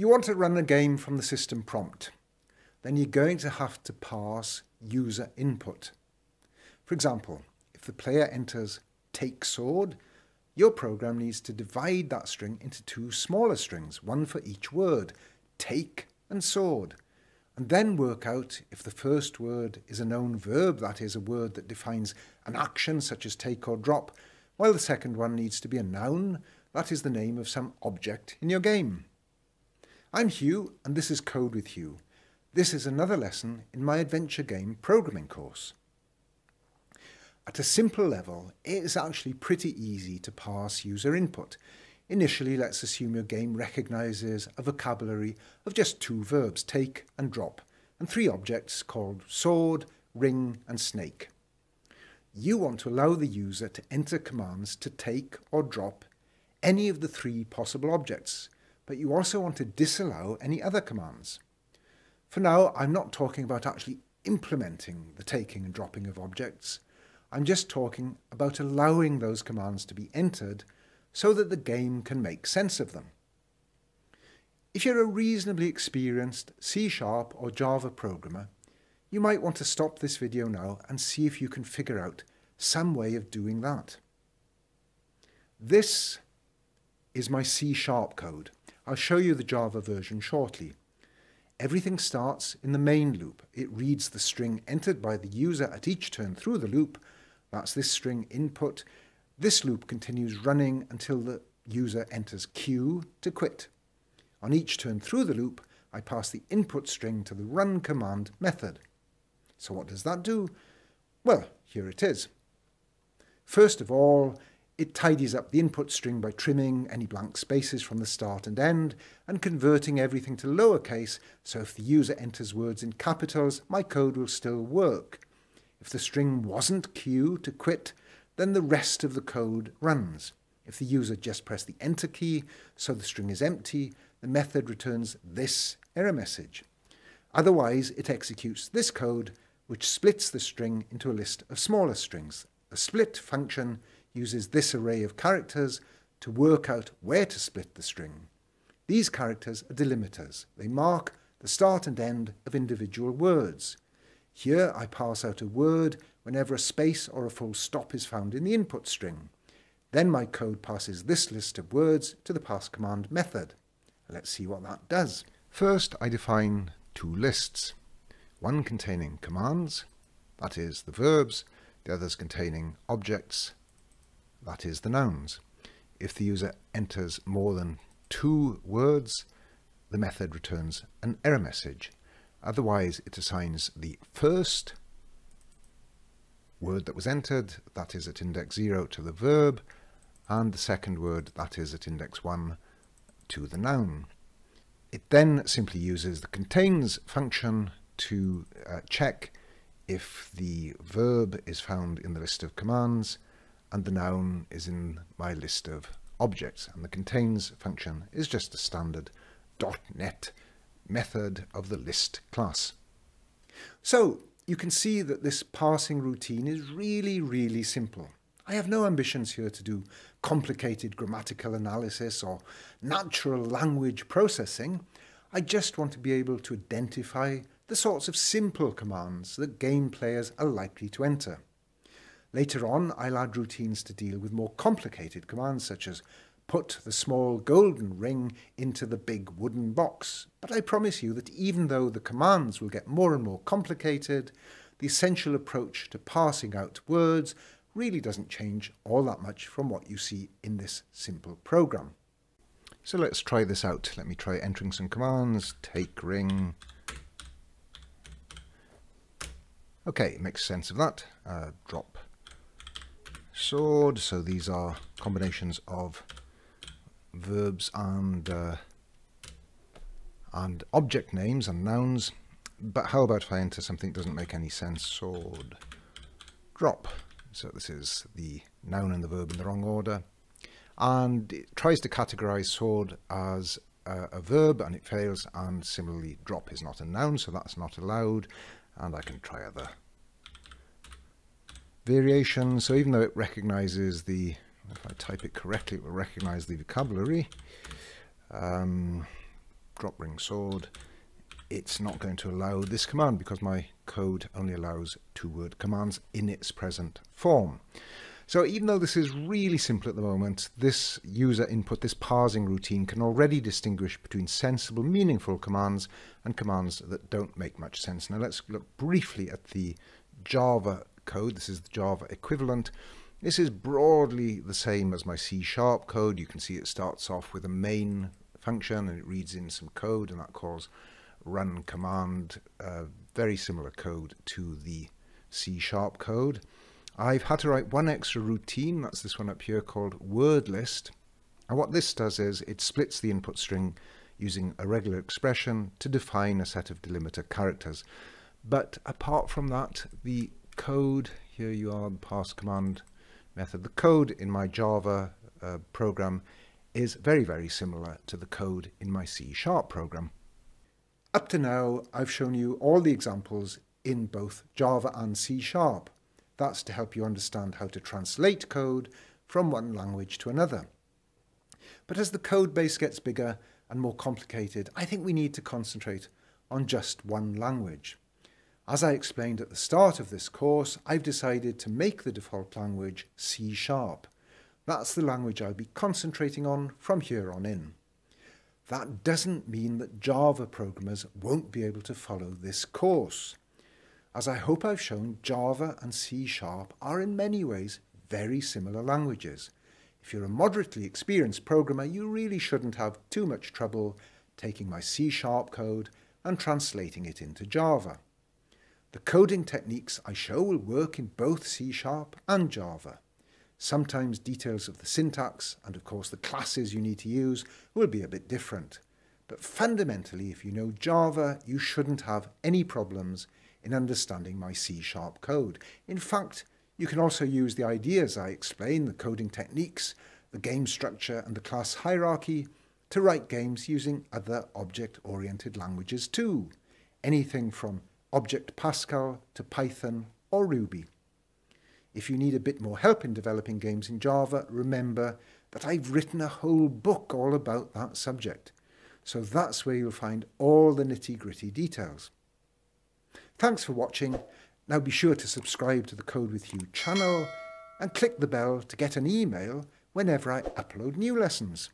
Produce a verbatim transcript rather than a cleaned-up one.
You want to run a game from the system prompt. Then you're going to have to pass user input. For example, if the player enters take sword, your program needs to divide that string into two smaller strings, one for each word, take and sword, and then work out if the first word is a known verb, that is a word that defines an action such as take or drop, while the second one needs to be a noun, that is the name of some object in your game. I'm Huw and this is Code with Huw. This is another lesson in my adventure game programming course. At a simple level, it is actually pretty easy to pass user input. Initially, let's assume your game recognizes a vocabulary of just two verbs, take and drop, and three objects called sword, ring, and snake. You want to allow the user to enter commands to take or drop any of the three possible objects, but you also want to disallow any other commands. For now, I'm not talking about actually implementing the taking and dropping of objects. I'm just talking about allowing those commands to be entered so that the game can make sense of them. If you're a reasonably experienced C sharp or Java programmer, you might want to stop this video now and see if you can figure out some way of doing that. This is my C sharp code. I'll show you the Java version shortly. Everything starts in the main loop. It reads the string entered by the user at each turn through the loop. That's this string input. This loop continues running until the user enters Q to quit. On each turn through the loop, I pass the input string to the run command method. So what does that do? Well, here it is. First of all, it tidies up the input string by trimming any blank spaces from the start and end and converting everything to lowercase, so if the user enters words in capitals, my code will still work. If the string wasn't Q to quit, then the rest of the code runs. If the user just pressed the enter key, so the string is empty, the method returns this error message. Otherwise, it executes this code, which splits the string into a list of smaller strings. The split function uses this array of characters to work out where to split the string. These characters are delimiters. They mark the start and end of individual words. Here I pass out a word whenever a space or a full stop is found in the input string. Then my code passes this list of words to the pass command method. Let's see what that does. First, I define two lists, one containing commands, that is the verbs, the others containing objects, that is the nouns. If the user enters more than two words, the method returns an error message. Otherwise, it assigns the first word that was entered, that is at index zero, to the verb, and the second word, that is at index one, to the noun. It then simply uses the contains function to uh, check if the verb is found in the list of commands and the noun is in my list of objects, and the contains function is just a standard dot net method of the list class. So you can see that this parsing routine is really, really simple. I have no ambitions here to do complicated grammatical analysis or natural language processing. I just want to be able to identify the sorts of simple commands that game players are likely to enter. Later on, I'll add routines to deal with more complicated commands, such as put the small golden ring into the big wooden box. But I promise you that even though the commands will get more and more complicated, the essential approach to parsing out words really doesn't change all that much from what you see in this simple program. So let's try this out. Let me try entering some commands. Take ring. Okay, it makes sense of that. Uh, drop sword, so these are combinations of verbs and uh, and object names and nouns. But how about if I enter something that doesn't make any sense? Sword drop, so this is the noun and the verb in the wrong order, and it tries to categorize sword as a, a verb and it fails, and similarly drop is not a noun, so that's not allowed. And I can try other variation. So even though it recognizes the, if I type it correctly, it will recognize the vocabulary. Um, drop ring sword, it's not going to allow this command because my code only allows two word commands in its present form. So even though this is really simple at the moment, this user input, this parsing routine, can already distinguish between sensible, meaningful commands and commands that don't make much sense. Now let's look briefly at the Java code. This is the Java equivalent. This is broadly the same as my C# code. You can see it starts off with a main function and it reads in some code, and that calls run command, uh, very similar code to the C# code. I've had to write one extra routine, that's this one up here called word list. And what this does is it splits the input string using a regular expression to define a set of delimiter characters. But apart from that, the code, here you are, the parse command method, the code in my Java uh, program is very, very similar to the code in my C# program. Up to now, I've shown you all the examples in both Java and C#. That's to help you understand how to translate code from one language to another. But as the code base gets bigger and more complicated, I think we need to concentrate on just one language. As I explained at the start of this course, I've decided to make the default language C sharp. That's the language I'll be concentrating on from here on in. That doesn't mean that Java programmers won't be able to follow this course. As I hope I've shown, Java and C sharp are in many ways very similar languages. If you're a moderately experienced programmer, you really shouldn't have too much trouble taking my C sharp code and translating it into Java. The coding techniques I show will work in both C sharp and Java. Sometimes details of the syntax and of course the classes you need to use will be a bit different. But fundamentally, if you know Java, you shouldn't have any problems in understanding my C sharp code. In fact, you can also use the ideas I explain, the coding techniques, the game structure and the class hierarchy, to write games using other object-oriented languages too. Anything from Object Pascal to Python or Ruby. If you need a bit more help in developing games in Java, remember that I've written a whole book all about that subject. So that's where you'll find all the nitty-gritty details. Thanks for watching. Now be sure to subscribe to the Code with Huw channel and click the bell to get an email whenever I upload new lessons.